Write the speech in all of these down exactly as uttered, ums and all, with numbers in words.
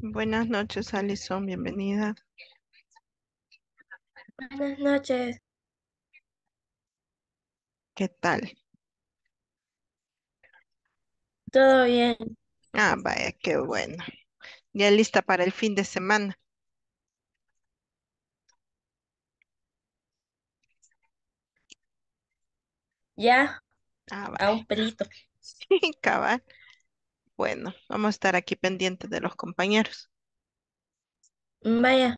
Buenas noches, Alison, bienvenida. Buenas noches. ¿Qué tal? Todo bien. Ah, vaya, qué bueno. ¿Ya lista para el fin de semana? Ya. Ah, vaya. A un pelito. Sí, cabal. Bueno, vamos a estar aquí pendientes de los compañeros. Vaya.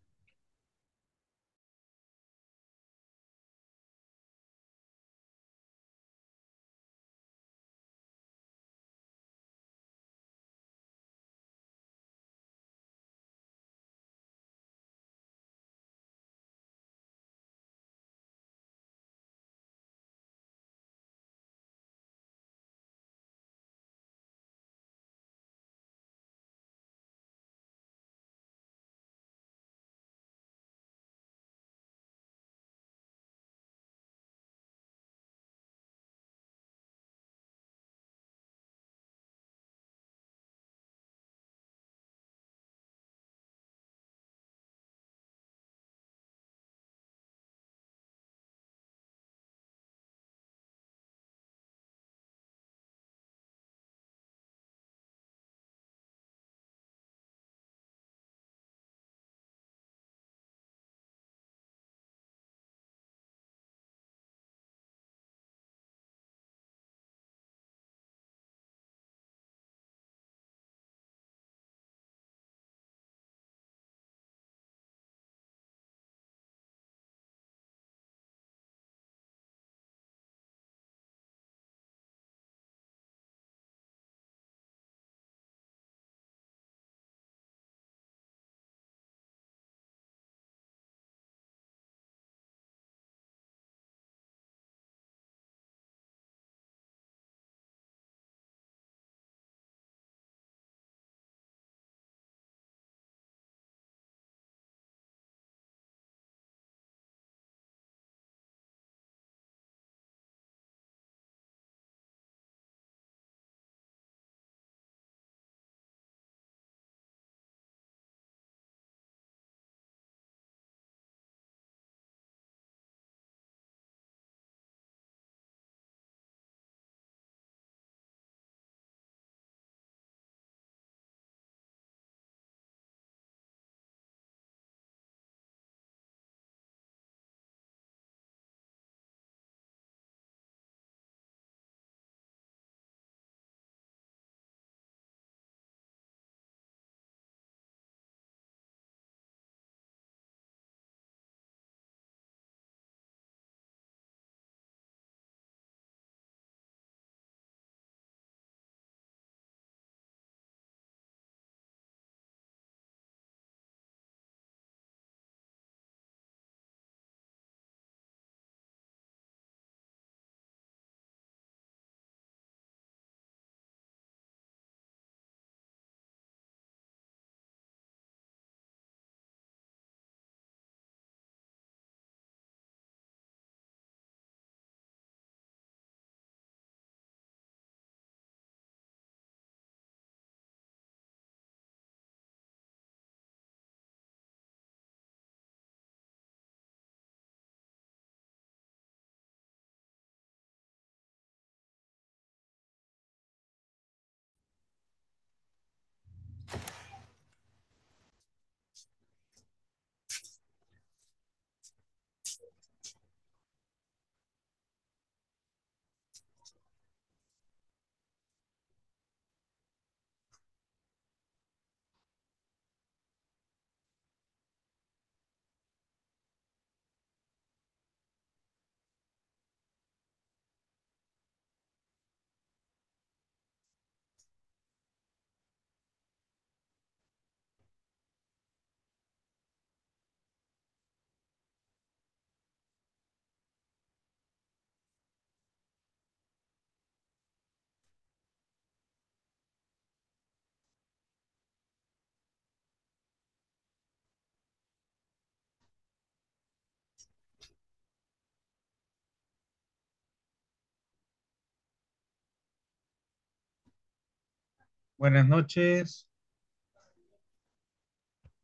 Buenas noches.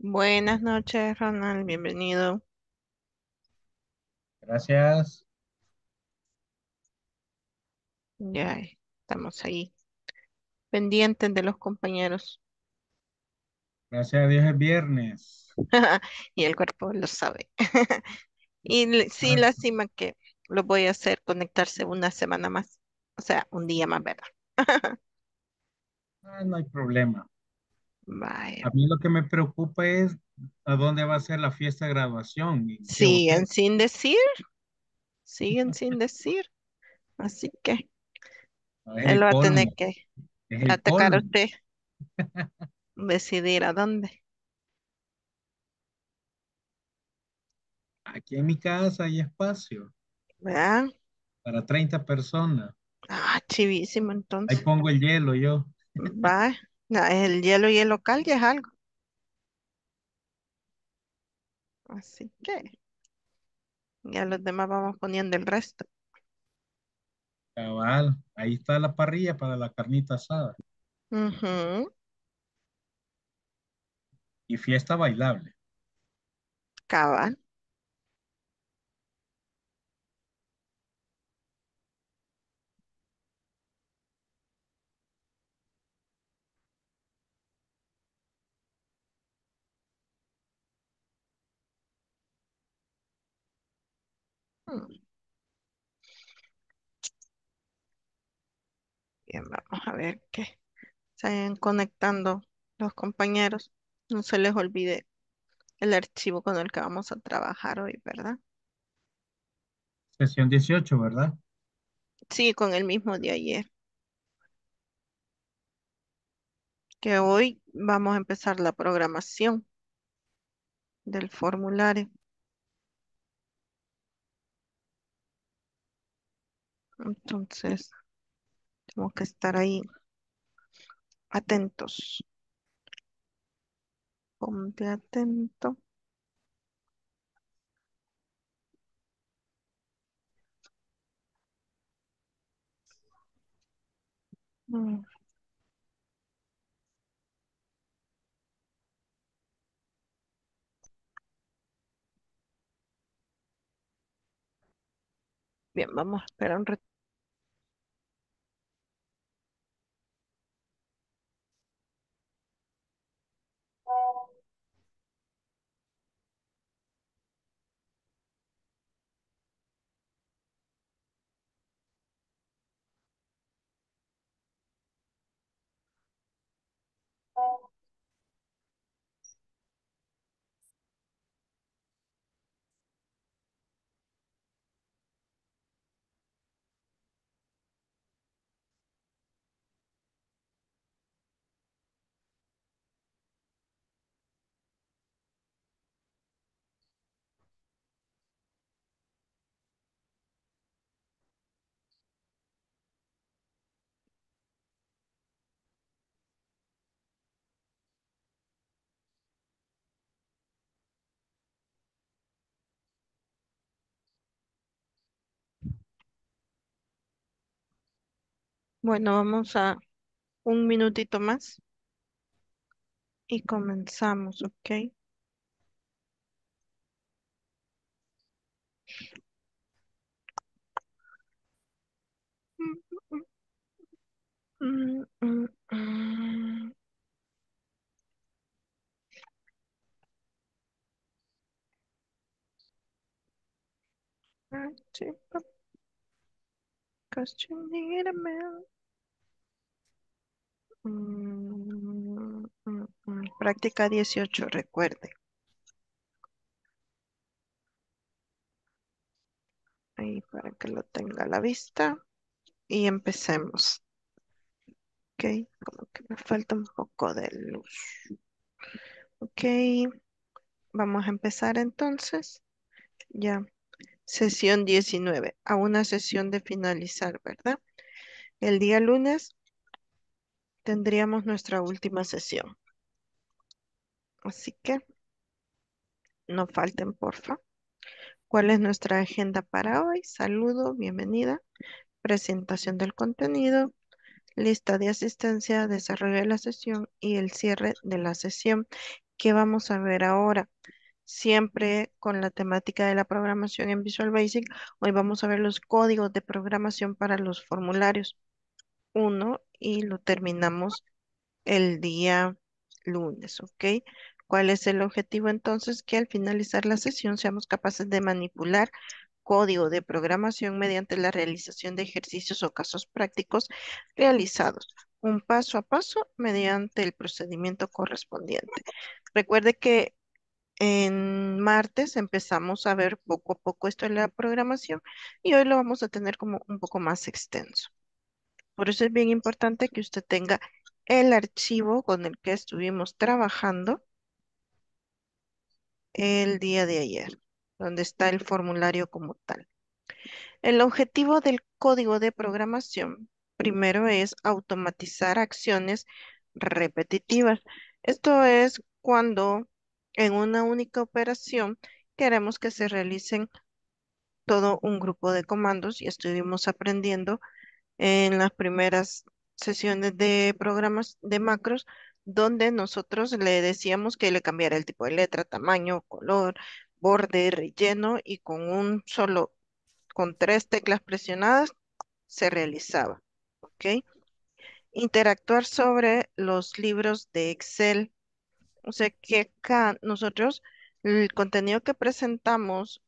Buenas noches, Ronald. Bienvenido. Gracias. Ya estamos ahí, pendientes de los compañeros. Gracias a Dios es viernes. Y el cuerpo lo sabe. Y sí, lástima que lo voy a hacer conectarse una semana más. O sea, un día más, ¿verdad? Ah, no hay problema. Vaya. A mí lo que me preocupa es a dónde va a ser la fiesta de graduación. Siguen sin decir. Siguen sin decir. Así que él va a tener que atacar a usted. Decidir a dónde. Aquí en mi casa hay espacio. ¿Verdad? Para treinta personas. Ah, chivísimo entonces. Ahí pongo el hielo yo. Va. No, el hielo y el local ya es algo. Así que ya los demás vamos poniendo el resto. Cabal, ahí está la parrilla para la carnita asada. Uh-huh. Y fiesta bailable. Cabal. Bien, vamos a ver que se vayan conectando los compañeros. No se les olvide el archivo con el que vamos a trabajar hoy, ¿verdad? Sesión dieciocho, ¿verdad? Sí, con el mismo de ayer. Que hoy vamos a empezar la programación del formulario. Entonces, tengo que estar ahí atentos. Ponte atento. Mm. Bien, vamos a esperar un ratito. Bueno, vamos a un minutito más y comenzamos, ¿ok? Mm, mm, mm. Cause you need a man. Mm, mm, mm. Práctica dieciocho, recuerde. Ahí para que lo tenga a la vista. Y empecemos. Ok, como que me falta un poco de luz. Ok, vamos a empezar entonces. Ya. Sesión diecinueve, a una sesión de finalizar, ¿verdad? El día lunes tendríamos nuestra última sesión. Así que no falten, porfa. ¿Cuál es nuestra agenda para hoy? Saludo, bienvenida, presentación del contenido, lista de asistencia, desarrollo de la sesión y el cierre de la sesión. que vamos a ver ahora. Siempre con la temática de la programación en Visual Basic, hoy vamos a ver los códigos de programación para los formularios uno y lo terminamos el día lunes, ¿ok? ¿Cuál es el objetivo entonces? Que al finalizar la sesión seamos capaces de manipular código de programación mediante la realización de ejercicios o casos prácticos realizados, un paso a paso mediante el procedimiento correspondiente. Recuerde que en martes empezamos a ver poco a poco esto en la programación y hoy lo vamos a tener como un poco más extenso. Por eso es bien importante que usted tenga el archivo con el que estuvimos trabajando el día de ayer, donde está el formulario como tal. El objetivo del código de programación primero es automatizar acciones repetitivas. Esto es cuando en una única operación queremos que se realicen todo un grupo de comandos y estuvimos aprendiendo en las primeras sesiones de programas de macros donde nosotros le decíamos que le cambiara el tipo de letra, tamaño, color, borde, relleno y con un solo, con tres teclas presionadas se realizaba. ¿Ok? Interactuar sobre los libros de Excel. O sea que acá nosotros el contenido que presentamos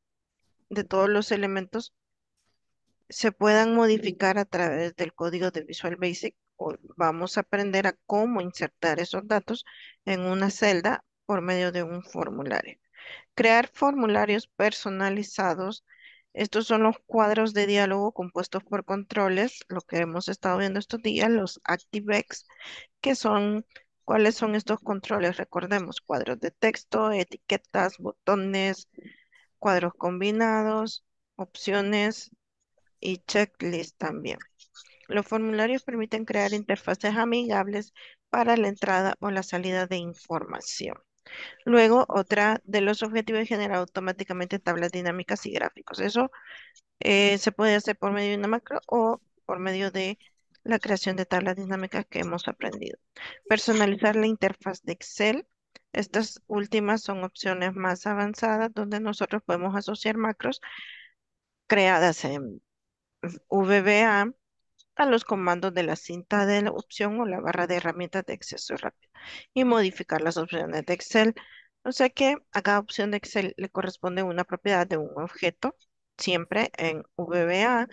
de todos los elementos se puedan modificar a través del código de Visual Basic. O vamos a aprender a cómo insertar esos datos en una celda por medio de un formulario. Crear formularios personalizados. Estos son los cuadros de diálogo compuestos por controles, lo que hemos estado viendo estos días, los ActiveX, que son... ¿Cuáles son estos controles? Recordemos, cuadros de texto, etiquetas, botones, cuadros combinados, opciones y checklist también. Los formularios permiten crear interfaces amigables para la entrada o la salida de información. Luego, otra de los objetivos es generar automáticamente tablas dinámicas y gráficos. Eso eh, se puede hacer por medio de una macro o por medio de... la creación de tablas dinámicas que hemos aprendido. Personalizar la interfaz de Excel. Estas últimas son opciones más avanzadas donde nosotros podemos asociar macros creadas en V B A a los comandos de la cinta de la opción o la barra de herramientas de acceso rápido y modificar las opciones de Excel. O sea que a cada opción de Excel le corresponde una propiedad de un objeto, siempre en V B A,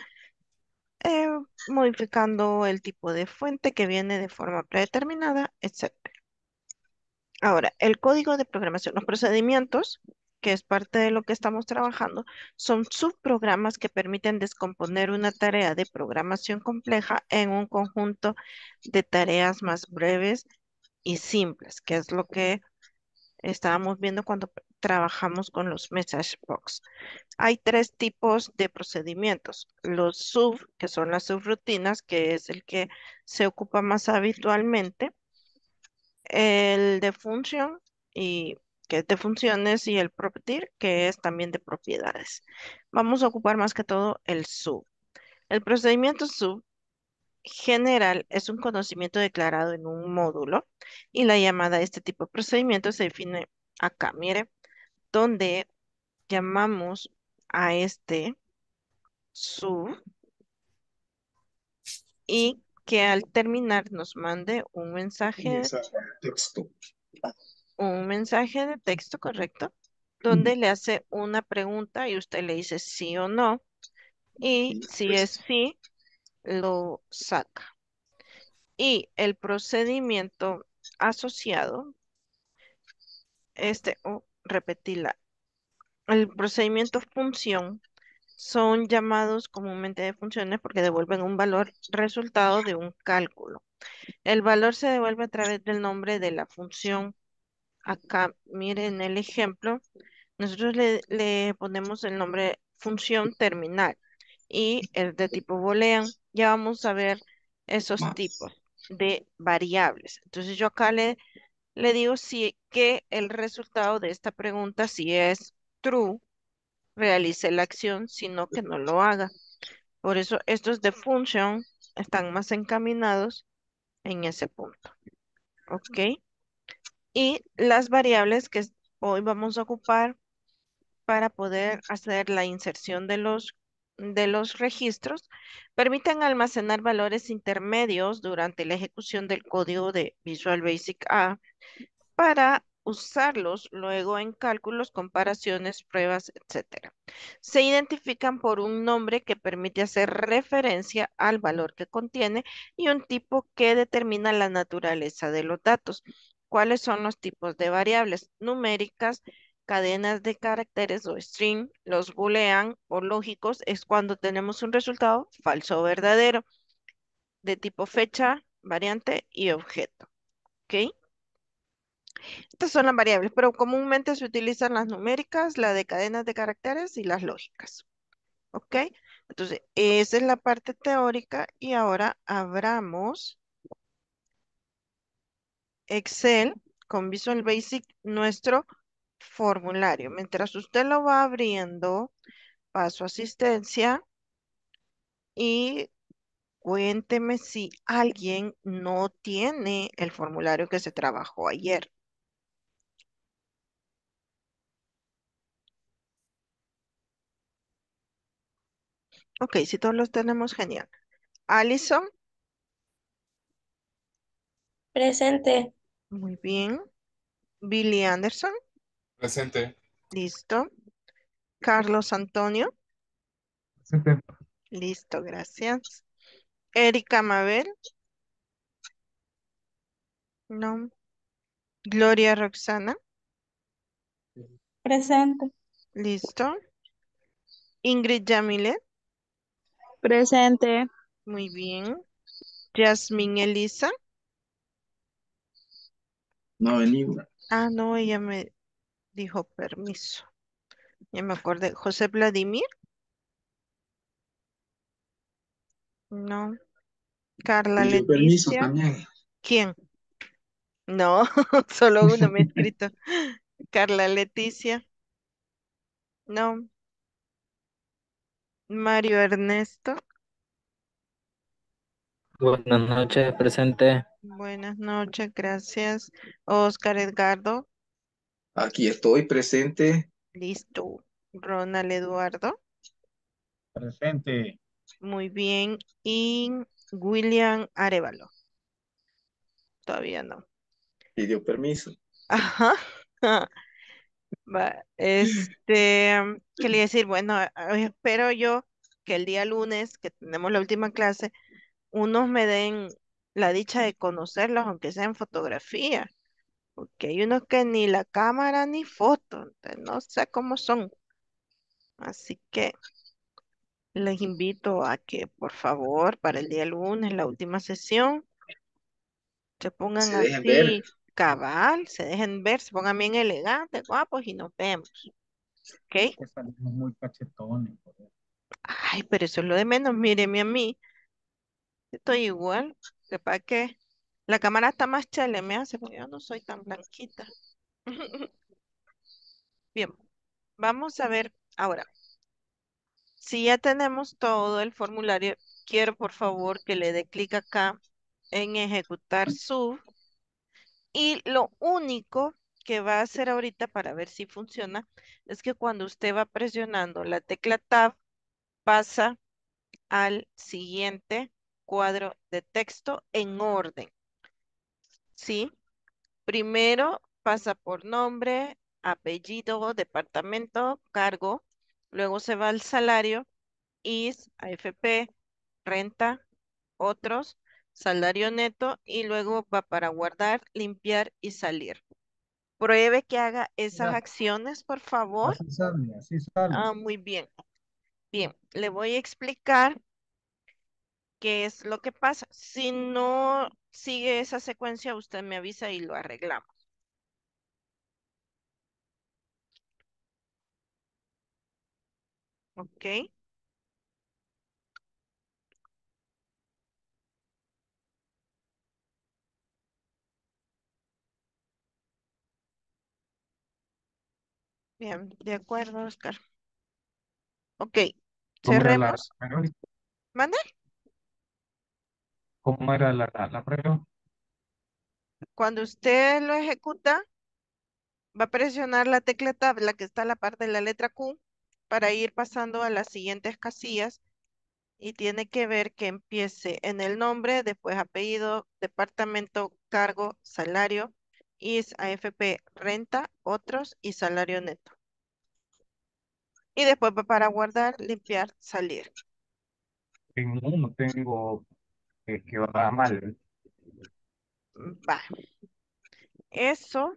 Eh, modificando el tipo de fuente que viene de forma predeterminada, etcétera. Ahora, el código de programación, los procedimientos, que es parte de lo que estamos trabajando, son subprogramas que permiten descomponer una tarea de programación compleja en un conjunto de tareas más breves y simples, que es lo que estábamos viendo cuando trabajamos con los message box. Hay tres tipos de procedimientos. Los sub, que son las subrutinas, que es el que se ocupa más habitualmente. El de function, y, que es de funciones, y el property, que es también de propiedades. Vamos a ocupar más que todo el sub. El procedimiento sub general es un conocimiento declarado en un módulo y la llamada a este tipo de procedimiento se define acá, mire, donde llamamos a este sub y que al terminar nos mande un mensaje, un mensaje de texto, un mensaje de texto, correcto, donde mm. le hace una pregunta y usted le dice sí o no y si pues... es sí lo saca. Y el procedimiento asociado, este, oh, repetirla. El procedimiento función son llamados comúnmente de funciones porque devuelven un valor resultado de un cálculo. El valor se devuelve a través del nombre de la función. Acá, miren el ejemplo, nosotros le, le ponemos el nombre función terminal y el de tipo boolean. Ya vamos a ver esos más tipos de variables. Entonces yo acá le... le digo si, que el resultado de esta pregunta, si es true, realice la acción, sino que no lo haga. Por eso estos de function están más encaminados en ese punto. ¿Ok? y las variables que hoy vamos a ocupar para poder hacer la inserción de los, de los registros, permiten almacenar valores intermedios durante la ejecución del código de Visual Basic A para usarlos luego en cálculos, comparaciones, pruebas, etcétera. Se identifican por un nombre que permite hacer referencia al valor que contiene y un tipo que determina la naturaleza de los datos. ¿Cuáles son los tipos de variables? Numéricas, cadenas de caracteres o string, los boolean o lógicos, es cuando tenemos un resultado falso o verdadero, de tipo fecha, variante y objeto. ¿Ok? Estas son las variables, pero comúnmente se utilizan las numéricas, la de cadenas de caracteres y las lógicas. ¿Ok? Entonces, esa es la parte teórica y ahora abramos Excel con Visual Basic, nuestro formulario. Mientras usted lo va abriendo, paso a asistencia y cuénteme si alguien no tiene el formulario que se trabajó ayer. Ok, si todos los tenemos, genial. Alison. Presente. Muy bien. Billy Anderson. Presente. Listo. Carlos Antonio. Presente. Listo, gracias. Erika Mabel. No. Gloria Roxana. Presente. Listo. Ingrid Yamilet. Presente. Muy bien. Yasmín Elisa. No, ninguna. Ah, no, ella me dijo permiso. Ya me acordé. José Vladimir. No. Carla Leticia. Permiso también. ¿Quién? No, solo uno me ha escrito. Carla Leticia. No. Mario Ernesto. Buenas noches, presente. Buenas noches, gracias. Oscar Edgardo. Aquí estoy, presente. Listo. Ronald Eduardo. Presente. Muy bien. Y William Arevalo. Todavía no. Pidió permiso. Ajá. Va. Este, ¿qué le iba a decir? Bueno, espero yo que el día lunes, que tenemos la última clase, unos me den la dicha de conocerlos, aunque sea en fotografía. Porque hay unos que ni la cámara ni foto, no sé cómo son. Así que les invito a que, por favor, para el día lunes, la última sesión, se pongan se así, ver. cabal, se dejen ver, se pongan bien elegantes, guapos y nos vemos. ¿Ok? Pues salimos muy cachetones. Ay, pero eso es lo de menos, míreme a mí. Estoy igual, que para que la cámara está más chale, me hace, porque yo no soy tan blanquita. Bien, vamos a ver ahora. Si ya tenemos todo el formulario, quiero por favor que le dé clic acá en ejecutar sub. Y lo único que va a hacer ahorita para ver si funciona es que cuando usted va presionando la tecla tab, pasa al siguiente cuadro de texto en orden. ¿Sí? Primero pasa por nombre, apellido, departamento, cargo. Luego se va al salario, I S, A F P, renta, otros, salario neto y luego va para guardar, limpiar y salir. Pruebe que haga esas ya. acciones, por favor. Así sale, así sale. Ah, muy bien. Bien, le voy a explicar qué es lo que pasa. Si no sigue esa secuencia, usted me avisa y lo arreglamos. Ok. Bien, de acuerdo, Oscar. Ok, cerremos. ¿Mande? ¿Cómo era la, la, la prueba? Cuando usted lo ejecuta, va a presionar la tecla Tab, la que está a la par de la letra Q, para ir pasando a las siguientes casillas. Y tiene que ver que empiece en el nombre, después apellido, departamento, cargo, salario, I S, A F P, renta, otros y salario neto. Y después va para guardar, limpiar, salir. En uno tengo eh, que va mal. Va. Eso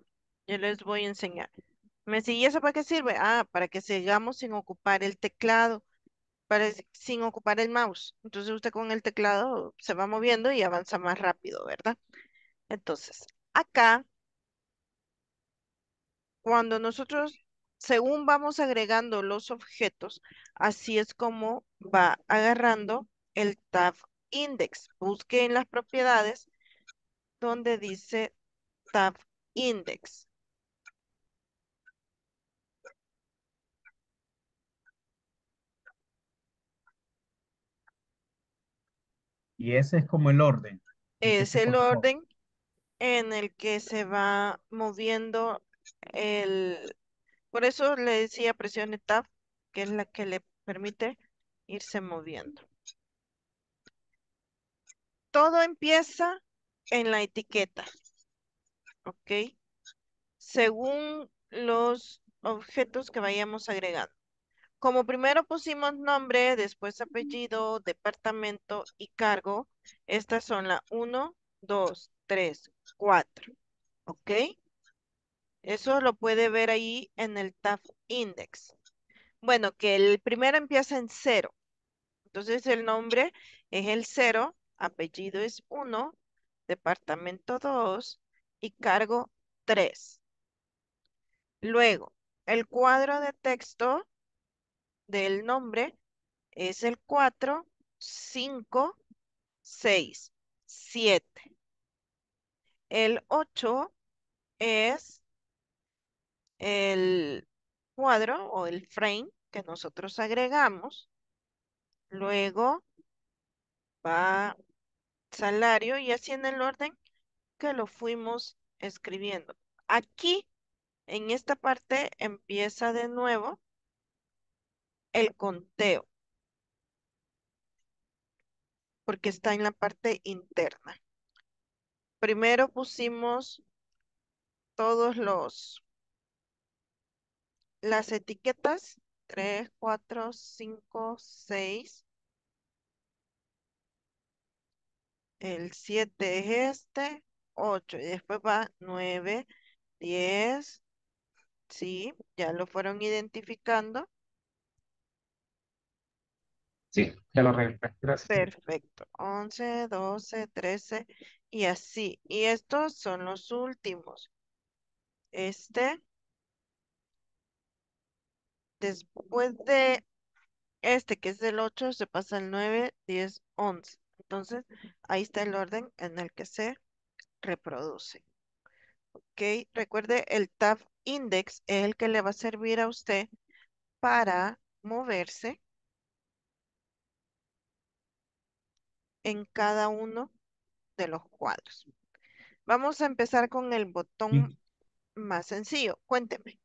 yo les voy a enseñar. ¿Me sigue eso para qué sirve? Ah, para que sigamos sin ocupar el teclado. Para, sin ocupar el mouse. Entonces usted con el teclado se va moviendo y avanza más rápido, ¿verdad? Entonces, acá, cuando nosotros, según vamos agregando los objetos, así es como va agarrando el tab index. Busque en las propiedades donde dice tab index. Y ese es como el orden. Es el orden en el que se va moviendo el... Por eso le decía presione Tab, que es la que le permite irse moviendo. Todo empieza en la etiqueta. ¿Ok? Según los objetos que vayamos agregando. Como primero pusimos nombre, después apellido, departamento y cargo, estas son las uno, dos, tres, cuatro. ¿Ok? Eso lo puede ver ahí en el tab index. Bueno, que el primero empieza en cero. Entonces el nombre es el cero, apellido es uno, departamento dos y cargo tres. Luego, el cuadro de texto del nombre es el cuatro, cinco, seis, siete. El ocho es el cuadro o el frame que nosotros agregamos. Luego va salario y así en el orden que lo fuimos escribiendo. Aquí, en esta parte, empieza de nuevo el conteo, porque está en la parte interna. Primero pusimos todos los las etiquetas tres, cuatro, cinco, seis. El siete es este, ocho y después va nueve, diez. Sí, ya lo fueron identificando. Sí, ya lo arreglé. Gracias. Perfecto. once, doce, trece y así. Y estos son los últimos. Este. Después de este que es el ocho, se pasa el nueve, diez, once. Entonces, ahí está el orden en el que se reproduce. Ok. Recuerde, el tab index es el que le va a servir a usted para moverse en cada uno de los cuadros. Vamos a empezar con el botón más sencillo. Cuénteme.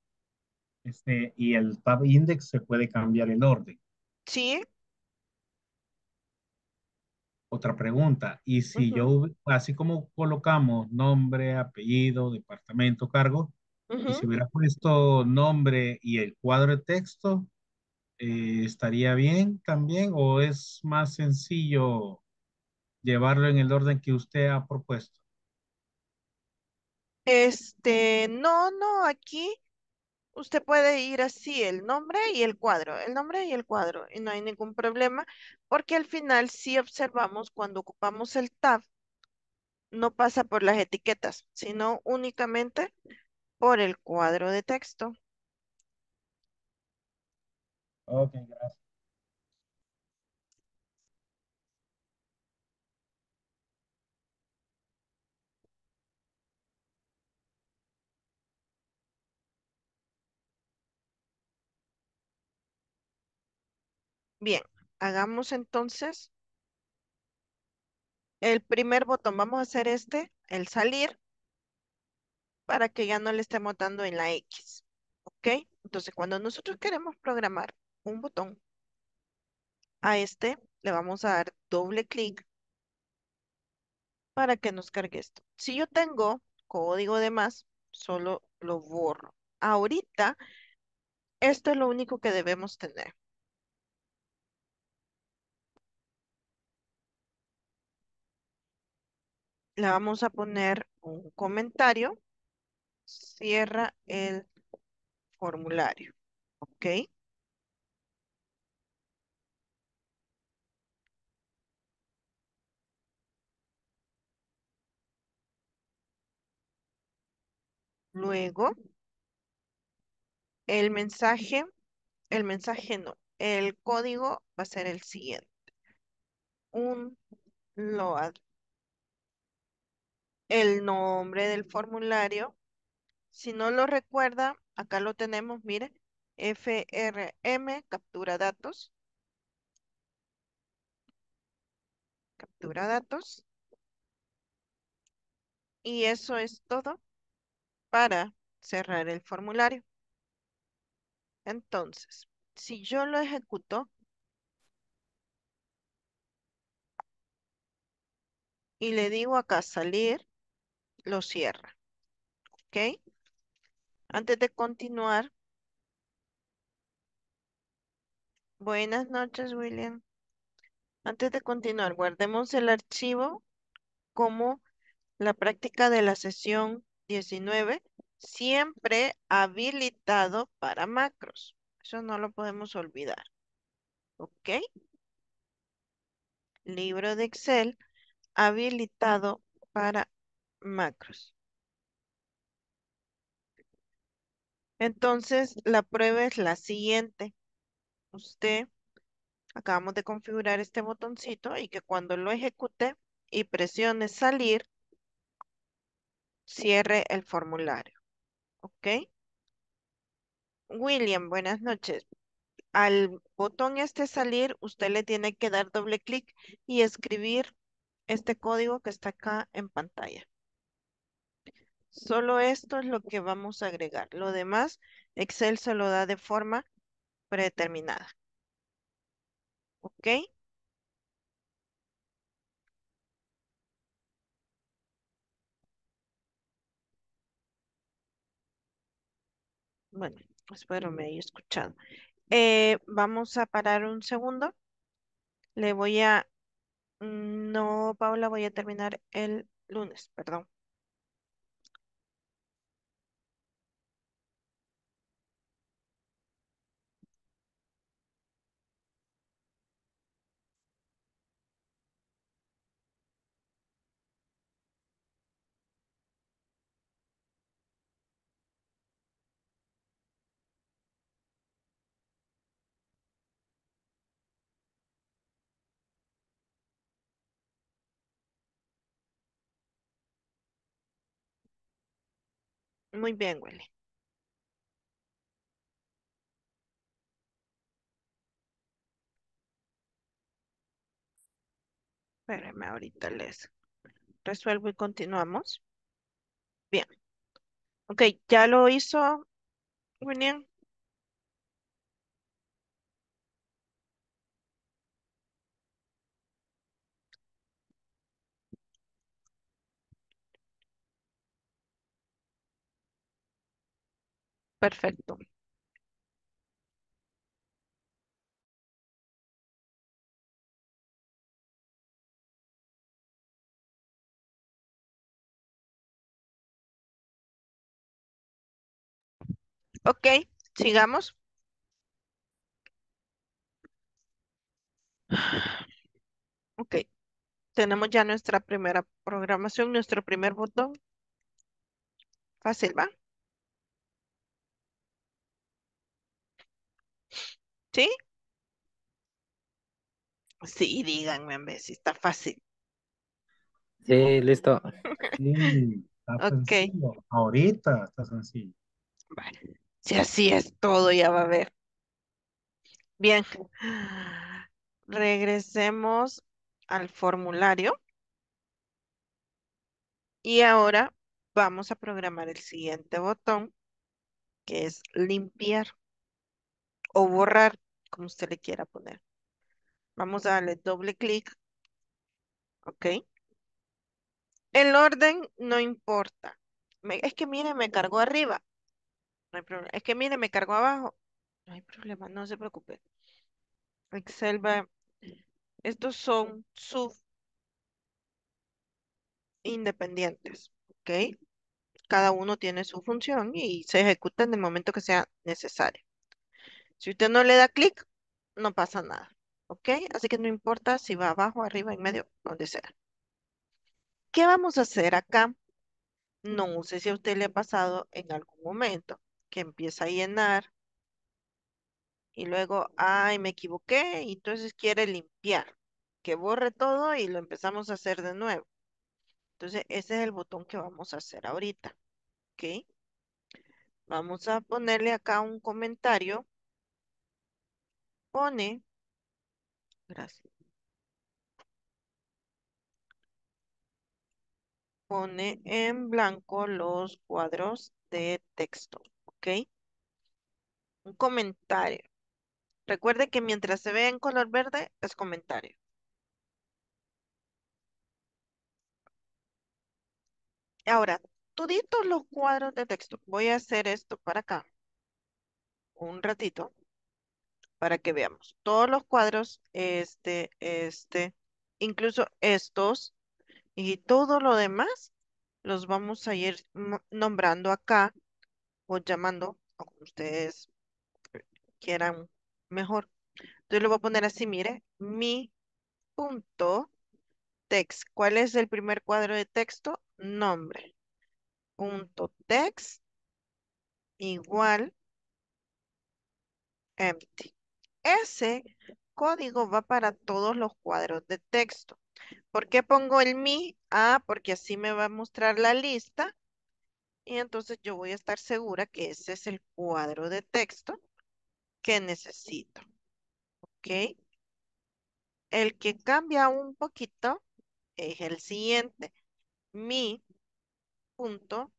Este, y el tab index se puede cambiar el orden. Sí. Otra pregunta. Y si uh-huh. yo, así como colocamos nombre, apellido, departamento, cargo, uh-huh. y si hubiera puesto nombre y el cuadro de texto, eh, ¿estaría bien también? ¿O es más sencillo llevarlo en el orden que usted ha propuesto? Este, no, no, aquí usted puede ir así, el nombre y el cuadro, el nombre y el cuadro, y no hay ningún problema, porque al final sí observamos cuando ocupamos el tab, no pasa por las etiquetas, sino únicamente por el cuadro de texto. Ok, gracias. Bien, hagamos entonces el primer botón. Vamos a hacer este, el salir, para que ya no le estemos dando en la X. ¿Ok? Entonces, cuando nosotros queremos programar un botón, a este le vamos a dar doble clic para que nos cargue esto. Si yo tengo código de más, solo lo borro. Ahorita, esto es lo único que debemos tener. Le vamos a poner un comentario. Cierra el formulario. ¿Ok? Luego, el mensaje, el mensaje no, el código va a ser el siguiente. Un load. El nombre del formulario, si no lo recuerda, acá lo tenemos, mire, F R M, captura datos. Captura datos. Y eso es todo para cerrar el formulario. Entonces, si yo lo ejecuto y le digo acá salir, lo cierra. ¿Ok? Antes de continuar. Buenas noches, William. Antes de continuar, guardemos el archivo como la práctica de la sesión diecinueve, siempre habilitado para macros. Eso no lo podemos olvidar. ¿Ok? Libro de Excel habilitado para macros. Entonces, la prueba es la siguiente. Usted, acabamos de configurar este botoncito y que cuando lo ejecute y presione salir, cierre el formulario. ¿Ok? William, buenas noches. Al botón este salir, usted le tiene que dar doble clic y escribir este código que está acá en pantalla. Solo esto es lo que vamos a agregar. Lo demás, Excel se lo da de forma predeterminada. ¿Ok? Bueno, espero me haya escuchado. Eh, vamos a parar un segundo. Le voy a... No, Paula, voy a terminar el lunes, perdón. Muy bien, Willy. Espérenme, ahorita les resuelvo y continuamos. Bien. Ok, ¿ya lo hizo, William? Perfecto. Ok, sigamos. Ok, tenemos ya nuestra primera programación, nuestro primer botón. Fácil, ¿va? ¿Sí? Sí, díganme, en vez, si está fácil. Sí, listo. Sí, está okay. Sencillo. Ahorita está sencillo. Vale. Si así es todo, ya va a ver. Bien. Regresemos al formulario. Y ahora vamos a programar el siguiente botón, que es limpiar o borrar, como usted le quiera poner. Vamos a darle doble clic. Ok. El orden no importa. Me, es que mire, me cargó arriba. No hay problema. Es que mire, me cargó abajo. No hay problema, no se preocupe. Excel va. Estos son sub independientes. Ok. Cada uno tiene su función y se ejecuta en el momento que sea necesario. Si usted no le da clic, no pasa nada. Ok. Así que no importa si va abajo, arriba, en medio, donde sea. ¿Qué vamos a hacer acá? No sé si a usted le ha pasado en algún momento que empieza a llenar y luego, ay, me equivoqué, y entonces quiere limpiar, que borre todo y lo empezamos a hacer de nuevo. Entonces, ese es el botón que vamos a hacer ahorita, ¿ok? Vamos a ponerle acá un comentario. Pone, gracias. Pone en blanco los cuadros de texto, ¿ok? Un comentario. Recuerde que mientras se vea en color verde, es comentario. Ahora, toditos los cuadros de texto. Voy a hacer esto para acá. Un ratito. Para que veamos. Todos los cuadros, este, este, incluso estos. Y todo lo demás los vamos a ir nombrando acá o llamando, o como ustedes quieran mejor. Entonces lo voy a poner así, mire, mi punto text. ¿Cuál es el primer cuadro de texto? Nombre. Punto text igual empty. Ese código va para todos los cuadros de texto. ¿Por qué pongo el mi? Ah, porque así me va a mostrar la lista. Y entonces yo voy a estar segura que ese es el cuadro de texto que necesito. ¿Ok? El que cambia un poquito es el siguiente. Mi punto,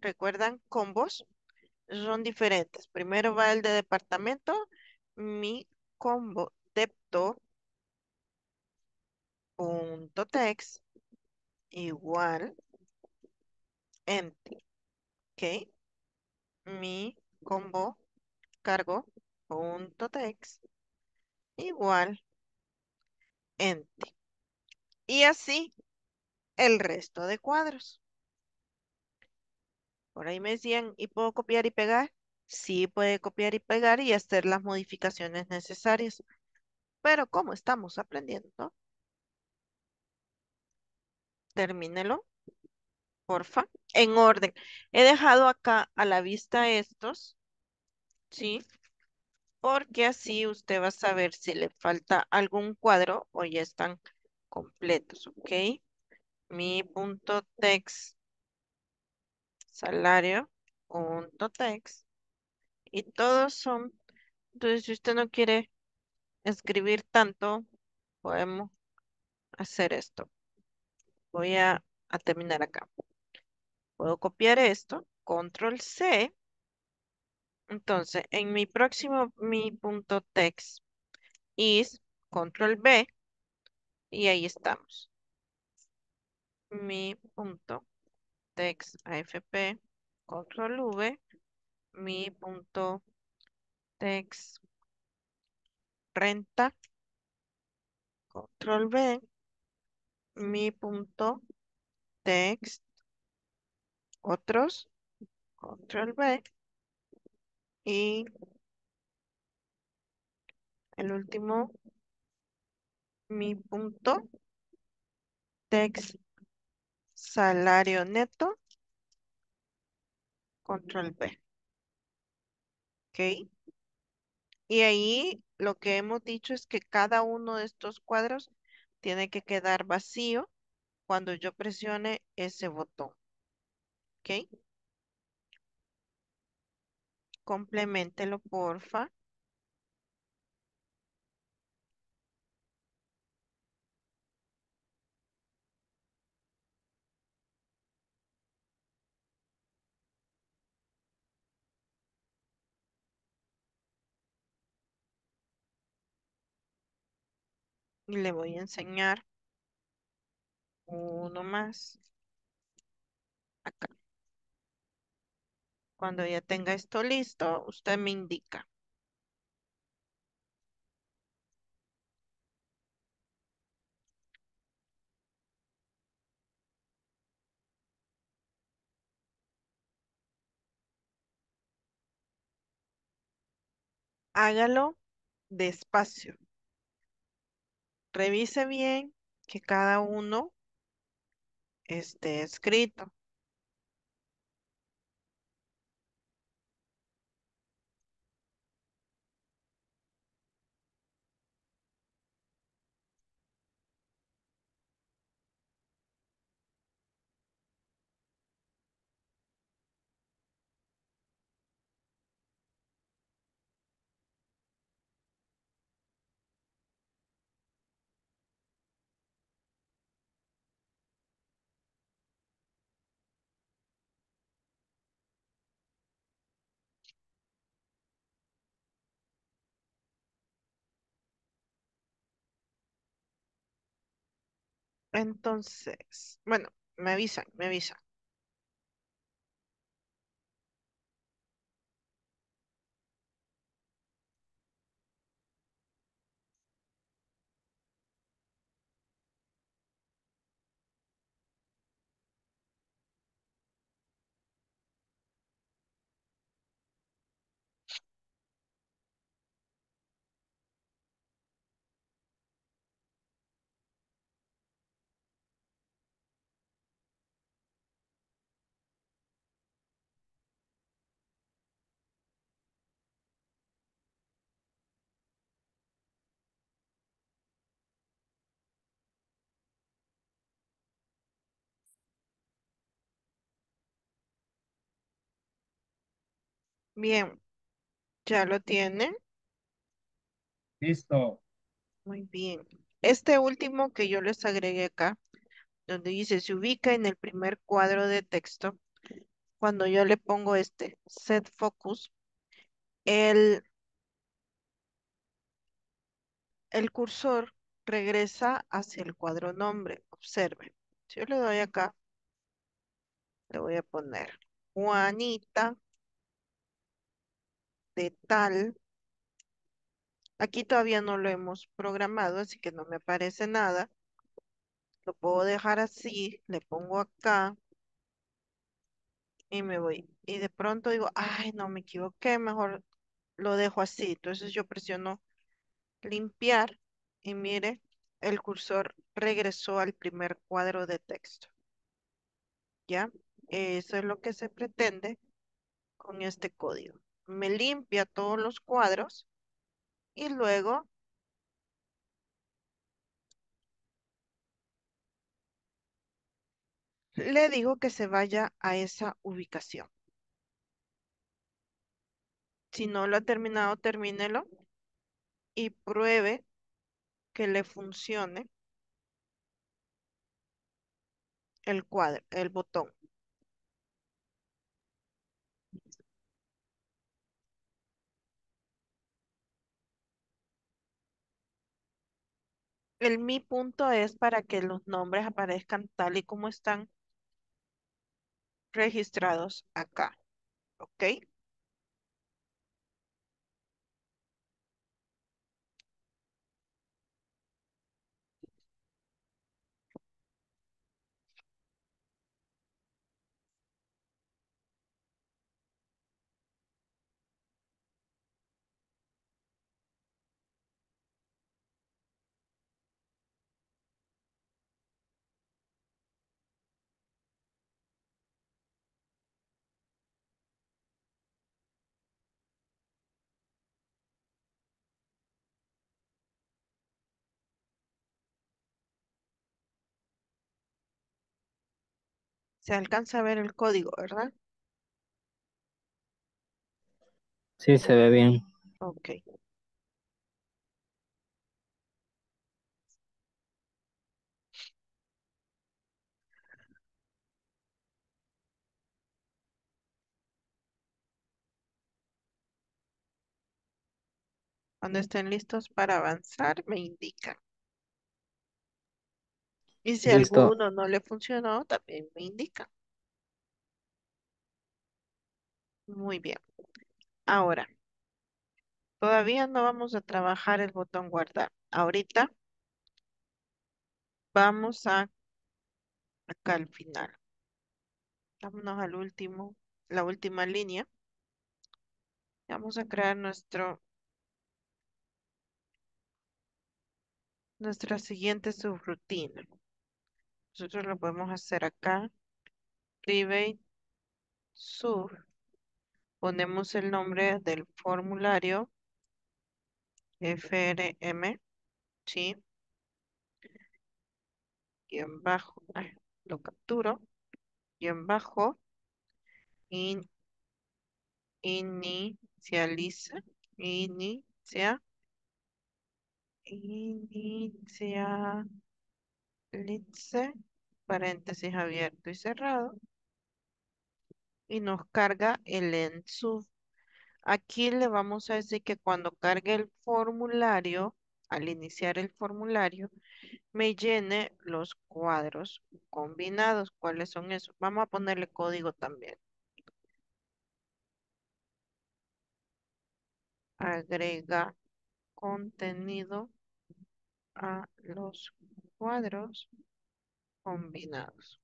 recuerdan, combos son diferentes. Primero va el de departamento, mi combo depto. Punto text igual empty, ok, mi combo cargo punto text igual empty, y así el resto de cuadros. Por ahí me decían, ¿y puedo copiar y pegar? Sí, puede copiar y pegar y hacer las modificaciones necesarias, pero como estamos aprendiendo, termínelo, porfa, en orden. He dejado acá a la vista estos, ¿sí? Porque así usted va a saber si le falta algún cuadro o ya están completos, ¿ok? Mi punto text, salario, punto text, y todos son, entonces si usted no quiere escribir tanto, podemos hacer esto. Voy a, a terminar acá. Puedo copiar esto. Control C. Entonces, en mi próximo, mi punto text is Control B. Y ahí estamos. Mi punto text A F P. Control V. Mi punto text renta. Control B. Mi punto text otros control B y el último mi punto text salario neto control B. Ok, y ahí lo que hemos dicho es que cada uno de estos cuadros tiene que quedar vacío cuando yo presione ese botón. ¿Ok? Complementelo, porfa. Y le voy a enseñar uno más. Acá. Cuando ya tenga esto listo, usted me indica. Hágalo despacio. Revise bien que cada uno esté escrito. Entonces, bueno, me avisan, me avisan. Bien, ¿ya lo tiene? Listo. Muy bien. Este último que yo les agregué acá, donde dice se ubica en el primer cuadro de texto, cuando yo le pongo este set focus, el, el cursor regresa hacia el cuadro nombre. Observe. Si yo le doy acá, le voy a poner Juanita de tal. Aquí todavía no lo hemos programado, así que no me aparece nada. Lo puedo dejar así, le pongo acá y me voy. Y de pronto digo, ay, no, me equivoqué, mejor lo dejo así. Entonces yo presiono limpiar y mire, el cursor regresó al primer cuadro de texto. ¿Ya? Eso es lo que se pretende con este código. Me limpia todos los cuadros. Y luego le digo que se vaya a esa ubicación. Si no lo ha terminado, termínelo y pruebe que le funcione el cuadro, el botón. El mi punto es para que los nombres aparezcan tal y como están registrados acá. ¿Ok? Se alcanza a ver el código, ¿verdad? Sí, se ve bien. Ok. Cuando estén listos para avanzar, me indican. Y si Listo. alguno no le funcionó, también me indica. Muy bien. Ahora, todavía no vamos a trabajar el botón guardar. Ahorita vamos a acá al final. Vámonos al último, la última línea. Vamos a crear nuestro, nuestra siguiente subrutina. Nosotros lo podemos hacer acá. Private sub. Ponemos el nombre del formulario F R M, ¿sí? Guión bajo, ay, lo capturo, guión bajo, in, inicializa, inicia, inicialice, paréntesis abierto y cerrado, y nos carga el ensub. Aquí le vamos a decir que cuando cargue el formulario, al iniciar el formulario, me llene los cuadros combinados. ¿Cuáles son esos? Vamos a ponerle código también. Agrega contenido a los cuadros combinados.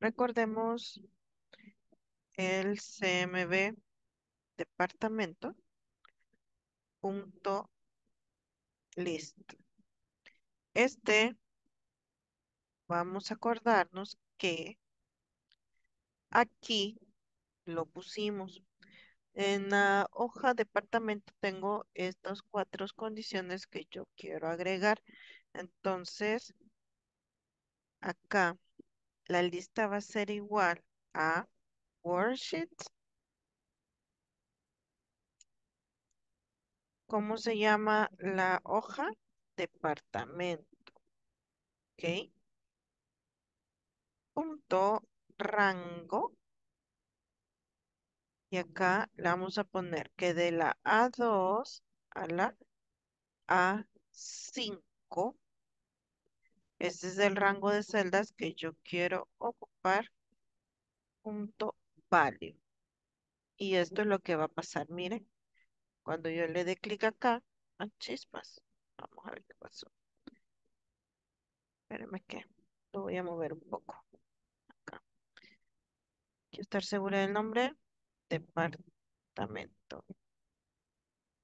Recordemos el C M B departamento punto list. Este, vamos a acordarnos que aquí lo pusimos. En la hoja departamento tengo estas cuatro condiciones que yo quiero agregar. Entonces, acá la lista va a ser igual a Worksheets. ¿Cómo se llama la hoja? Departamento. ¿Ok? Punto rango. Y acá le vamos a poner que de la A dos a la A cinco. Este es el rango de celdas que yo quiero ocupar. Punto value. Y esto es lo que va a pasar. Miren. Cuando yo le dé clic acá, a chispas. Vamos a ver qué pasó. Espérenme que lo voy a mover un poco. Acá. Quiero estar segura del nombre. Departamento.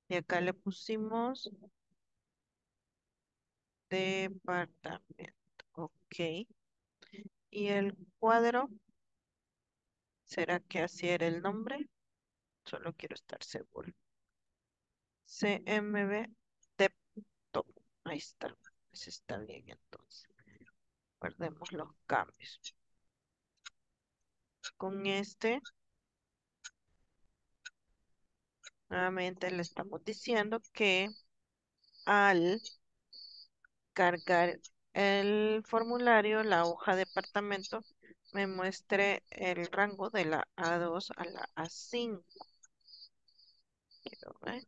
Y acá le pusimos departamento. Ok. Y el cuadro. ¿Será que así era el nombre? Solo quiero estar seguro. C M B de top. Ahí está. Eso está bien entonces. Guardemos los cambios. Con este. Nuevamente le estamos diciendo que al cargar el formulario, la hoja departamento, me muestre el rango de la A dos a la A cinco. Quiero ver.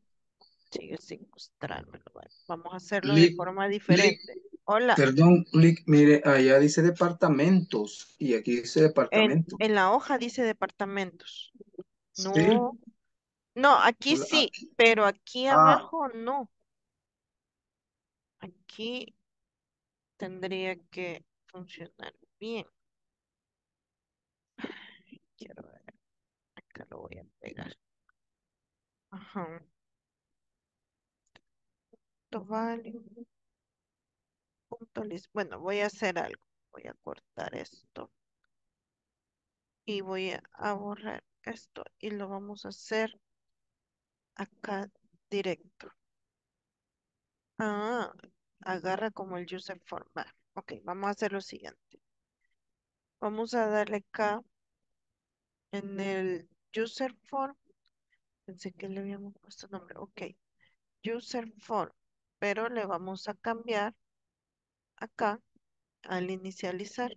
Sigue sin mostrármelo. Vale. Vamos a hacerlo Lick, de forma diferente. Lick, Hola. Perdón, Lick, mire, allá dice departamentos y aquí dice departamentos. En, en la hoja dice departamentos. No, ¿sí? No, aquí Hola. Sí, pero aquí ah. abajo no. Aquí tendría que funcionar bien. Quiero ver. Acá lo voy a pegar. Ajá. Vale. Punto list. Bueno, voy a hacer algo. Voy a cortar esto. Y voy a borrar esto. Y lo vamos a hacer acá directo. Ah, agarra como el user form. Vale. Ok, vamos a hacer lo siguiente. Vamos a darle acá en el user form. Pensé que le habíamos puesto nombre. Ok. User form. Pero le vamos a cambiar acá al inicializar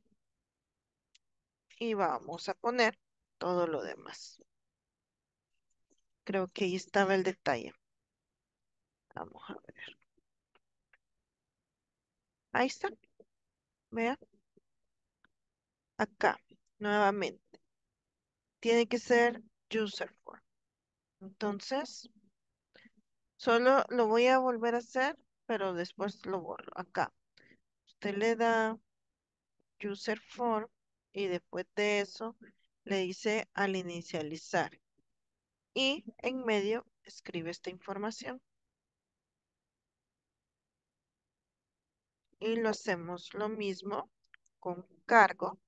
y vamos a poner todo lo demás. Creo que ahí estaba el detalle. Vamos a ver. Ahí está. Vea, acá, nuevamente, tiene que ser User Form. Entonces, solo lo voy a volver a hacer, pero después lo vuelvo acá. Usted le da User Form y después de eso le dice al inicializar. Y en medio escribe esta información. Y lo hacemos lo mismo con cargo.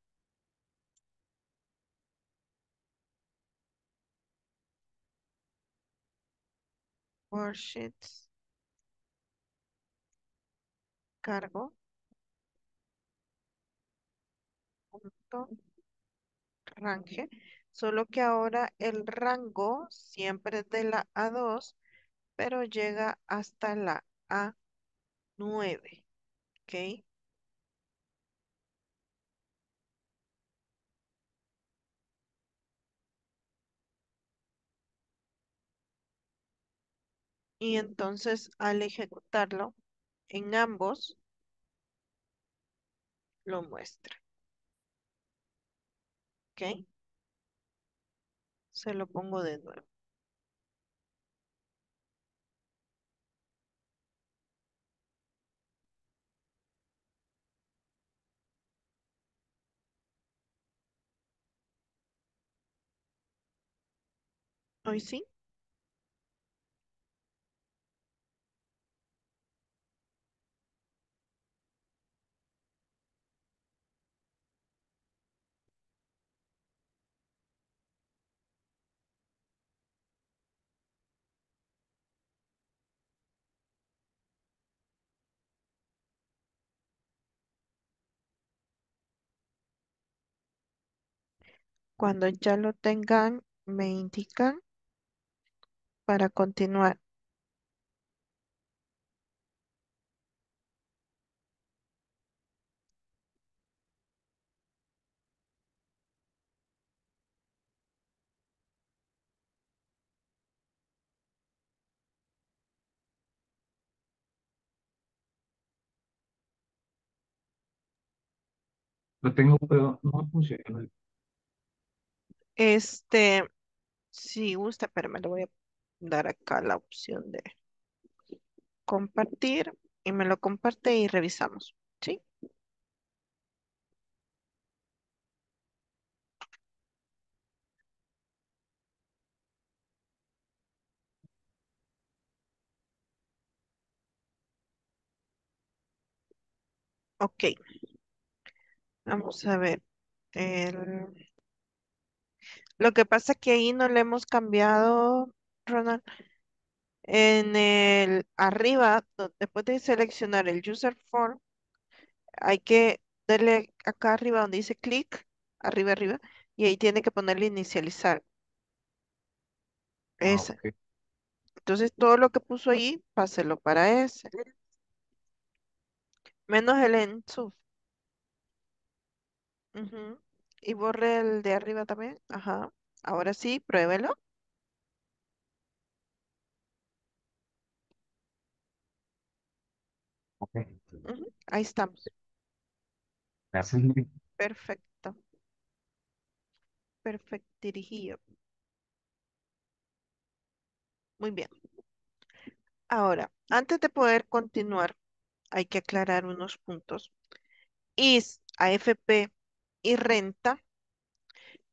Worksheets. Cargo. Punto. Range. Solo que ahora el rango siempre es de la A dos, pero llega hasta la A nueve. ¿Ok? Y entonces al ejecutarlo en ambos lo muestra. ¿Ok? Se lo pongo de nuevo. Hoy sí. Cuando ya lo tengan, me indican para continuar. Lo tengo, pero no funciona. Este, si gusta, pero me lo voy a dar acá la opción de compartir y me lo comparte y revisamos, ¿sí? Ok. Vamos a ver. El... Lo que pasa es que ahí no le hemos cambiado, Ronald. En el arriba, después de seleccionar el User Form, hay que darle acá arriba donde dice clic, arriba, arriba, y ahí tiene que ponerle inicializar. Esa. Ah, okay. Entonces, todo lo que puso ahí, páselo para ese. Menos el en sub. Uh-huh. Y borre el de arriba también. Ajá. Ahora sí, pruébelo. Okay. Uh-huh. Ahí estamos. Gracias. Perfecto. Perfecto, dirigido. Muy bien. Ahora, antes de poder continuar, hay que aclarar unos puntos. I S, A F P y renta,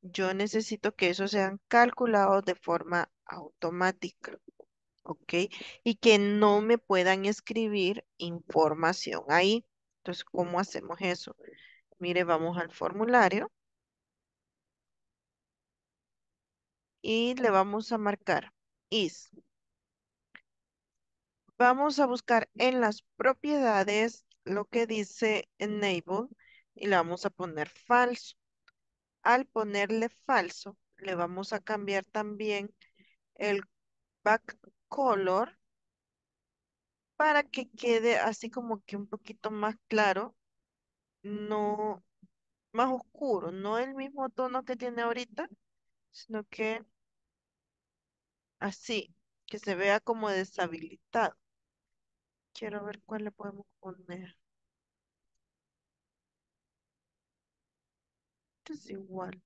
yo necesito que esos sean calculados de forma automática, ¿ok? Y que no me puedan escribir información ahí. Entonces, ¿cómo hacemos eso? Mire, vamos al formulario y le vamos a marcar is. Vamos a buscar en las propiedades lo que dice enable y le vamos a poner falso. Al ponerle falso, le vamos a cambiar también el back color para que quede así como que un poquito más claro, no más oscuro, no el mismo tono que tiene ahorita, sino que así, que se vea como deshabilitado. Quiero ver cuál le podemos poner. es igual.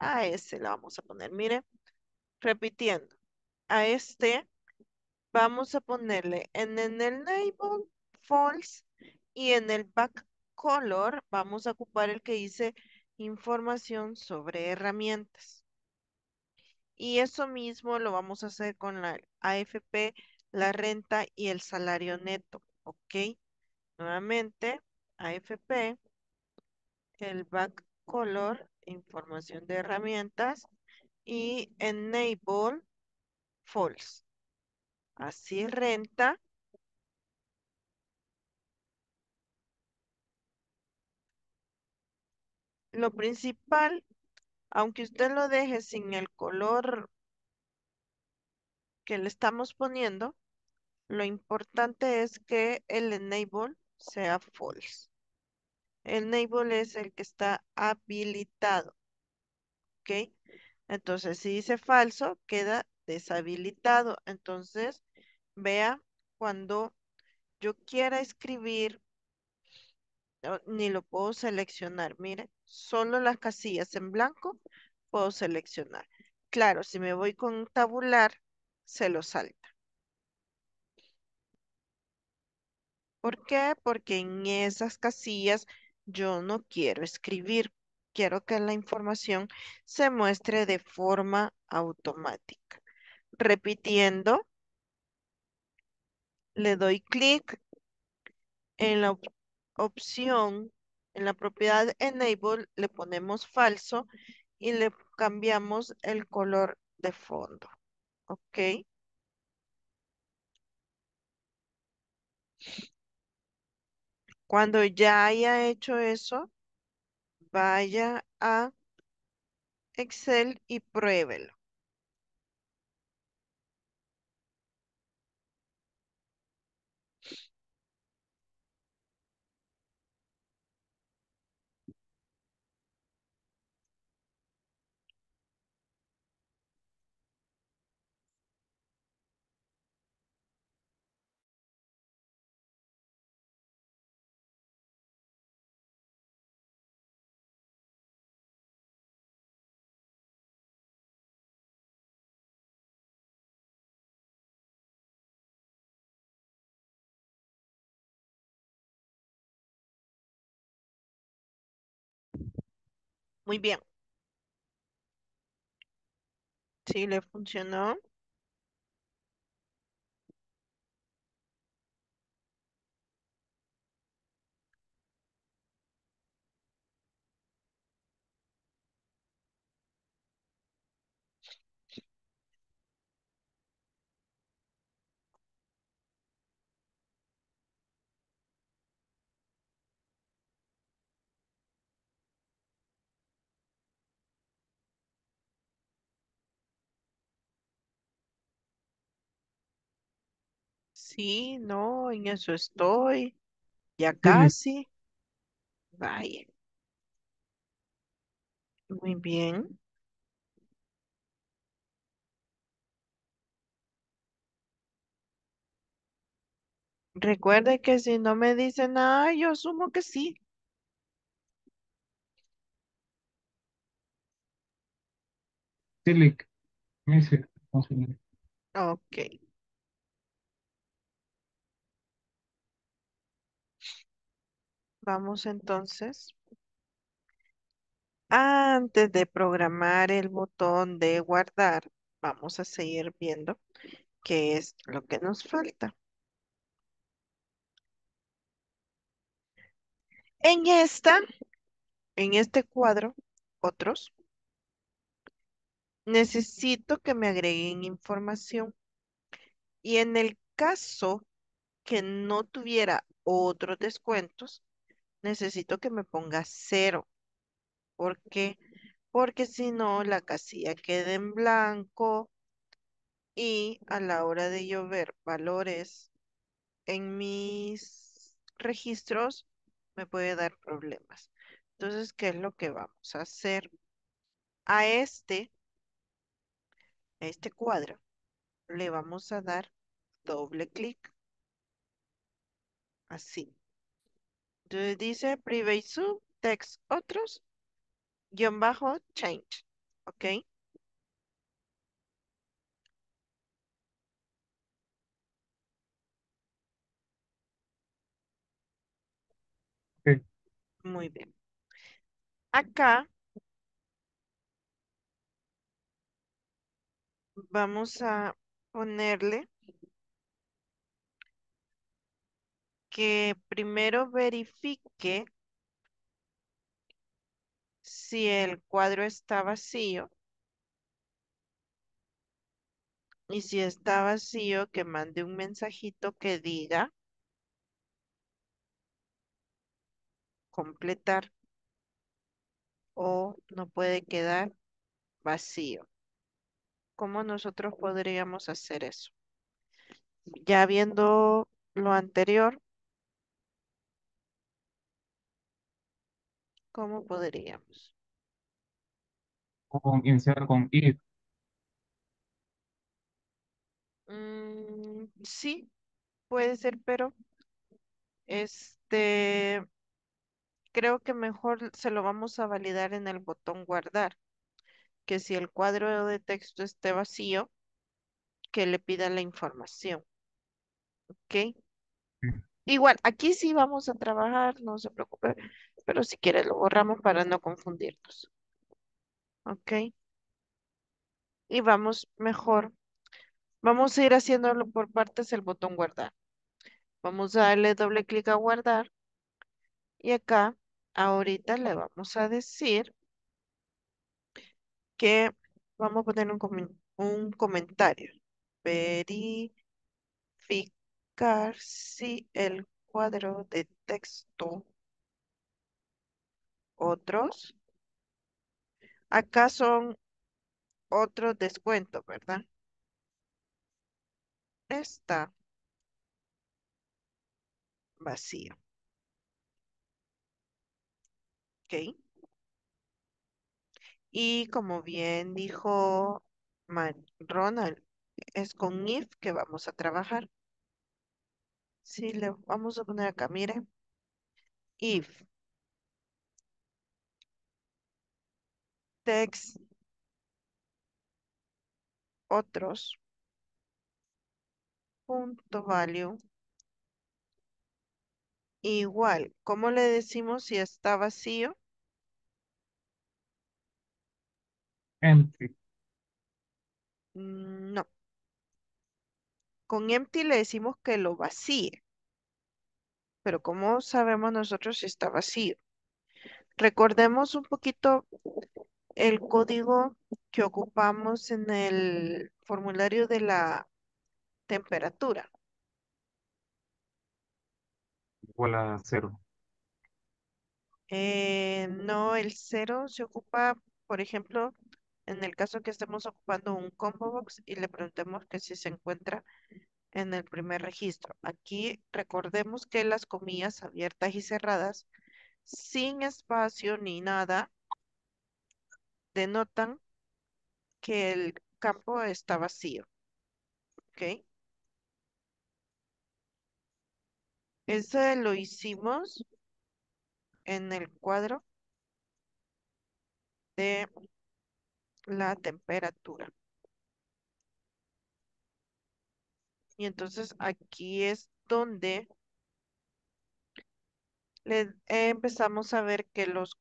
A ese le vamos a poner, mire, repitiendo, a este vamos a ponerle en, en el label false y en el back color vamos a ocupar el que dice información sobre herramientas. Y eso mismo lo vamos a hacer con la A F P, la renta y el salario neto, ¿ok? Nuevamente, A F P, el back color, información de herramientas y enable false. Así renta. Lo principal, aunque usted lo deje sin el color que le estamos poniendo, lo importante es que el enable sea false. El enable es el que está habilitado, ¿ok? Entonces, si dice falso, queda deshabilitado. Entonces, vea, cuando yo quiera escribir, no, ni lo puedo seleccionar, mire, solo las casillas en blanco puedo seleccionar. Claro, si me voy con tabular, se lo salta. ¿Por qué? Porque en esas casillas yo no quiero escribir, quiero que la información se muestre de forma automática. Repitiendo, le doy clic en la op opción, en la propiedad Enable, le ponemos falso y le cambiamos el color de fondo. ¿Ok? Cuando ya haya hecho eso, vaya a Excel y pruébelo. Muy bien. Sí, le funcionó. Sí, no, en eso estoy. Ya casi. Vaya. Muy bien. Recuerde que si no me dice nada, yo asumo que sí. Clic. Ok. Vamos entonces, antes de programar el botón de guardar, vamos a seguir viendo qué es lo que nos falta. En esta, en este cuadro, otros, necesito que me agreguen información. Y en el caso que no tuviera otros descuentos, necesito que me ponga cero. ¿Por qué? Porque si no, la casilla queda en blanco y a la hora de yo ver valores en mis registros me puede dar problemas. Entonces, ¿qué es lo que vamos a hacer? A este, a este cuadro le vamos a dar doble clic Así. Entonces dice private sub, text otros, guión bajo, change. Ok. Okay. Muy bien. Acá vamos a ponerle que primero verifique si el cuadro está vacío. Y si está vacío, que mande un mensajito que diga completar o no puede quedar vacío. ¿Cómo nosotros podríamos hacer eso? Ya viendo lo anterior, ¿cómo podríamos? O con iniciar con if. Mm, sí, puede ser, pero este creo que mejor se lo vamos a validar en el botón guardar. Que si el cuadro de texto esté vacío, que le pida la información. ¿Ok? Sí. Igual, aquí sí vamos a trabajar, no se preocupe, pero si quiere lo borramos para no confundirnos. ¿Ok? Y vamos mejor. Vamos a ir haciéndolo por partes el botón guardar. Vamos a darle doble clic a guardar. Y acá, ahorita le vamos a decir que vamos a poner un, com un comentario. Verificar si el cuadro de texto otros. Acá son otros descuentos, ¿verdad? Está vacío. Okay. Y como bien dijo Ronald, es con if que vamos a trabajar. Sí, le vamos a poner acá, mire, if text otros punto value igual. ¿Cómo le decimos si está vacío? Empty. No. Con empty le decimos que lo vacíe. Pero ¿cómo sabemos nosotros si está vacío? Recordemos un poquito el código que ocupamos en el formulario de la temperatura. Igual a cero. Eh, no, el cero se ocupa, por ejemplo, en el caso que estemos ocupando un combo box y le preguntemos que si se encuentra en el primer registro. Aquí recordemos que las comillas abiertas y cerradas, sin espacio ni nada, denotan que el campo está vacío. ¿Ok? Ese lo hicimos en el cuadro de la temperatura. Y entonces aquí es donde le empezamos a ver que los,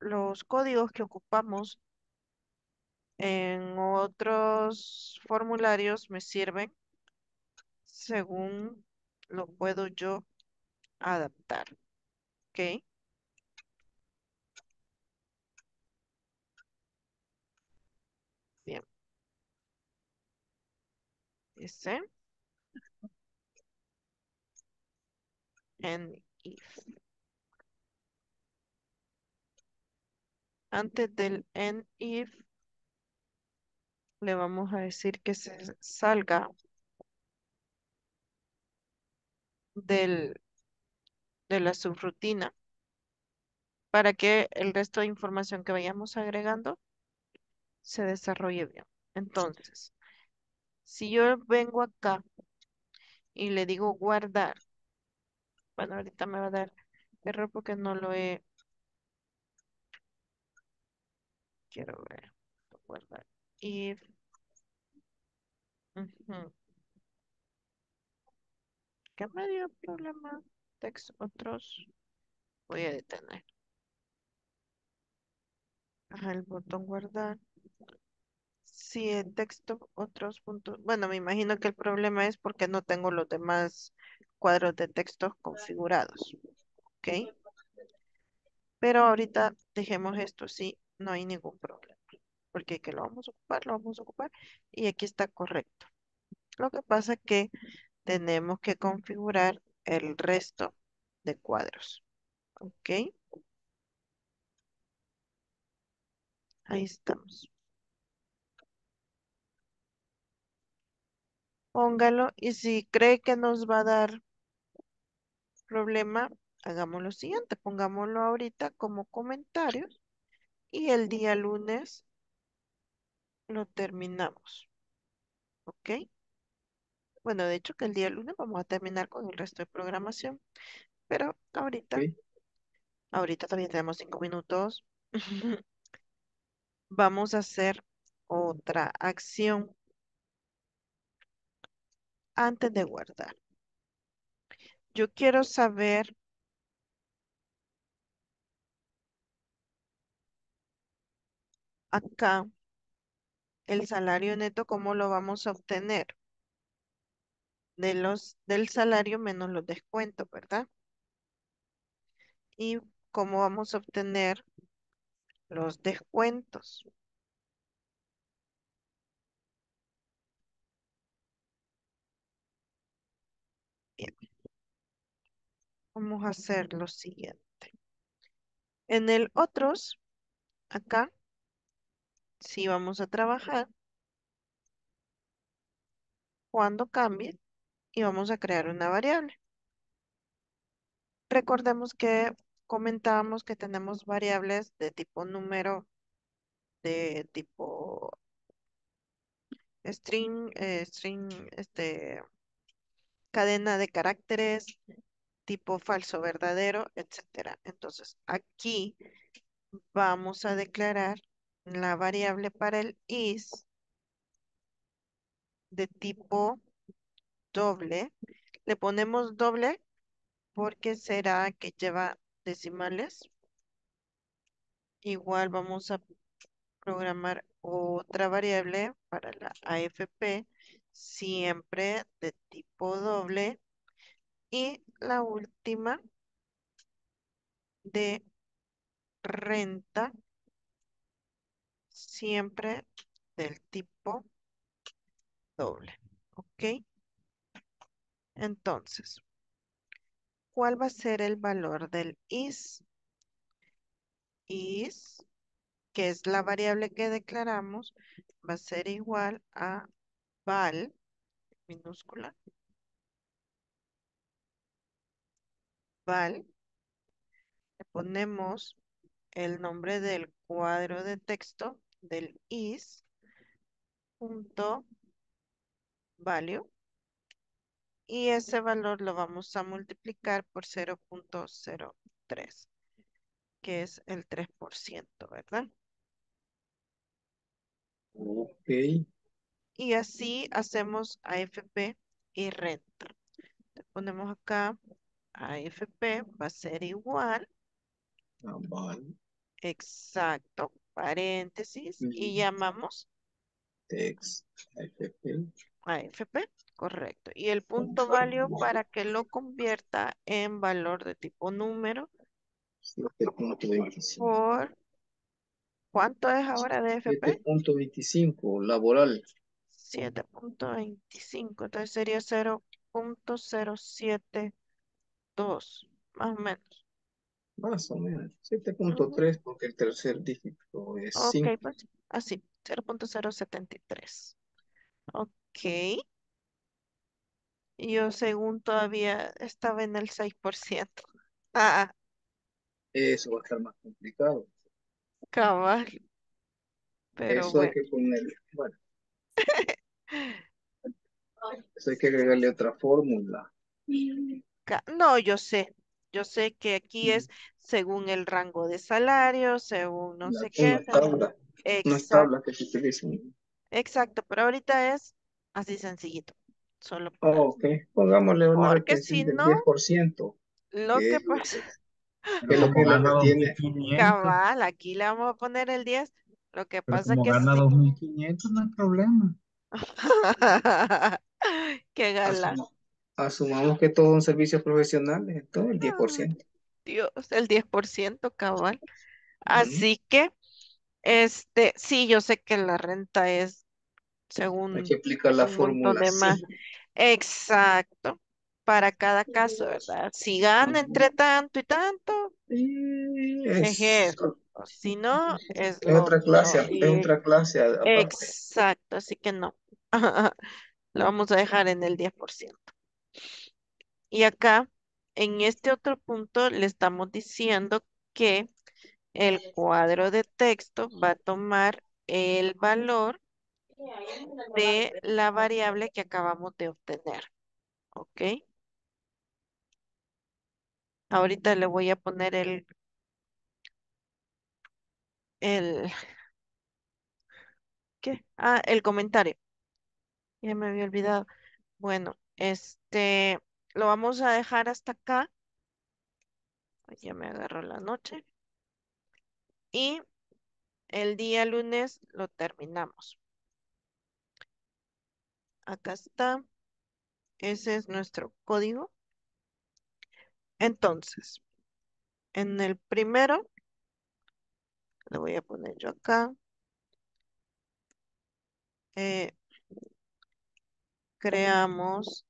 los códigos que ocupamos en otros formularios me sirven según lo puedo yo adaptar. ¿Ok? Bien. Este. And if. Antes del and if, le vamos a decir que se salga Del, de la subrutina para que el resto de información que vayamos agregando se desarrolle bien. Entonces, si yo vengo acá y le digo guardar Bueno, ahorita me va a dar error porque no lo he... Quiero ver. Guardar. If... Uh-huh. ¿Qué me dio problema? Text otros. Voy a detener. Ajá, el botón guardar. Si el texto otros puntos. Bueno, me imagino que el problema es porque no tengo los demás cuadros de textos configurados. Ok. Pero ahorita dejemos esto así. No hay ningún problema. Porque que lo vamos a ocupar, lo vamos a ocupar. Y aquí está correcto. Lo que pasa es que tenemos que configurar el resto de cuadros. Ok. Ahí estamos. Póngalo y si cree que nos va a dar problema, hagamos lo siguiente. Pongámoslo ahorita como comentarios y el día lunes lo terminamos. ¿Ok? Bueno, de hecho que el día lunes vamos a terminar con el resto de programación, pero ahorita, ¿sí? Ahorita todavía tenemos cinco minutos. Vamos a hacer otra acción antes de guardar. Yo quiero saber acá el salario neto, ¿cómo lo vamos a obtener? De los, del salario menos los descuentos, ¿verdad? Y cómo vamos a obtener los descuentos. Bien. Vamos a hacer lo siguiente. En el otros, acá, sí vamos a trabajar cuando cambie y vamos a crear una variable. Recordemos que comentábamos que tenemos variables de tipo número, de tipo string, eh, string, este, cadena de caracteres, tipo falso, verdadero, etcétera. Entonces, aquí vamos a declarar la variable para el is de tipo doble. Le ponemos doble porque será que lleva decimales. Igual vamos a programar otra variable para la A F P, siempre de tipo doble, y la última de renta, siempre del tipo doble. Ok, entonces, ¿cuál va a ser el valor del is? Is, que es la variable que declaramos, va a ser igual a val, minúscula, val. Le ponemos el nombre del cuadro de texto del is, punto value. Y ese valor lo vamos a multiplicar por cero punto cero tres, que es el tres por ciento, ¿verdad? Ok. Y así hacemos A F P y renta. Le ponemos acá A F P, va a ser igual. Ah, vale. Exacto, paréntesis, mm-hmm. Y llamamos text A F P. A F P, correcto. Y el punto value para que lo convierta en valor de tipo número. Por ¿cuánto es ahora de A F P? siete punto veinticinco, laboral. siete punto veinticinco, entonces sería cero punto cero setenta y dos, más o menos. Más o menos, siete punto tres porque el tercer dígito es okay, cinco. Pues, así, cero punto cero setenta y tres. Ok. Yo según todavía estaba en el seis por ciento. Ah. Eso va a estar más complicado. Cabal. Pero eso bueno. Hay que ponerle. Bueno. Eso hay que agregarle otra fórmula. acá. No, yo sé. Yo sé que aquí es según el rango de salario, según no sé qué. Una tabla. Unas tablas que se utilizan. Exacto, pero ahorita es así sencillito. Solo para... oh, ok, pongámosle una retención del diez por ciento. Lo que pasa... Que lo que gana dos mil quinientos. Cabal, aquí le vamos a poner el diez. Lo que pasa es que gana sí. dos mil quinientos no hay problema. Qué galán. Asum asumamos que todos son servicios profesionales, entonces el diez por ciento. Dios, el diez por ciento, cabal. Así mm. que, este, sí, yo sé que la renta es según... Hay que aplicar la fórmula. Sí. Exacto. Para cada caso, ¿verdad? Si gana entre tanto y tanto, es, es si no, es, es otra clase, no, y, es otra clase. Aparte. Exacto, así que no. Lo vamos a dejar en el diez por ciento. Y acá, en este otro punto, le estamos diciendo que el cuadro de texto va a tomar el valor de la variable que acabamos de obtener. ¿Ok? Ahorita le voy a poner el, el, ¿qué? Ah, el comentario. Ya me había olvidado. Bueno, este, lo vamos a dejar hasta acá. Ya me agarró la noche. Y el día lunes lo terminamos. Acá está. Ese es nuestro código. Entonces, en el primero, lo voy a poner yo acá. Eh, creamos,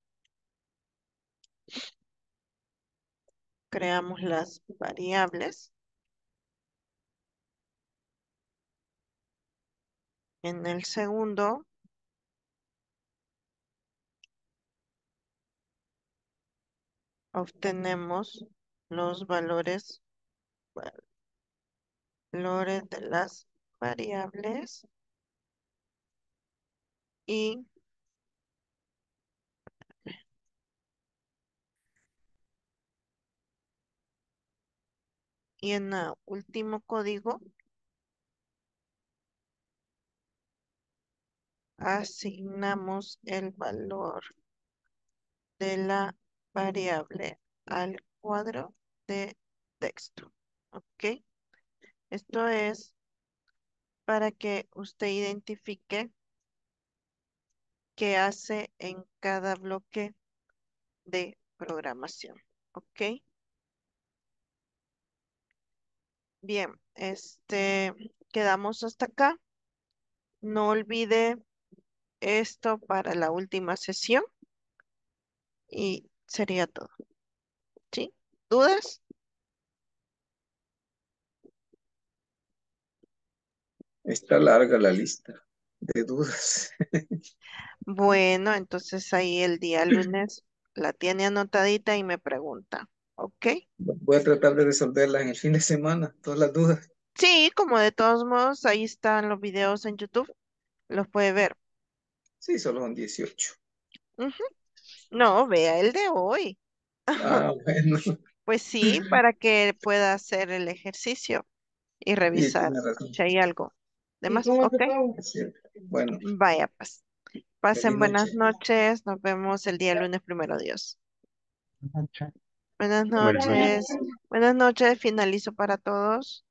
creamos las variables. En el segundo, obtenemos los valores, valores de las variables y y en el último código asignamos el valor de la variable al cuadro de texto. ¿Ok? Esto es para que usted identifique qué hace en cada bloque de programación. ¿Ok? Bien, este, quedamos hasta acá. No olvide esto para la última sesión. Y sería todo. ¿Sí? ¿Dudas? Está larga la lista de dudas. Bueno, entonces ahí el día lunes la tiene anotadita y me pregunta. ¿Ok? Voy a tratar de resolverla en el fin de semana, todas las dudas. Sí, como de todos modos, ahí están los videos en YouTube. Los puede ver. Sí, solo son dieciocho. Ajá. Uh-huh. No, vea el de hoy. Ah, bueno. Pues sí, para que pueda hacer el ejercicio y revisar sí, si hay algo. ¿De más? Okay. Bueno. Vaya, pues. Pasen buenas noches. Nos vemos el día lunes primero, Dios. Buenas noches. Buenas noches. Buenas noches. Finalizo para todos.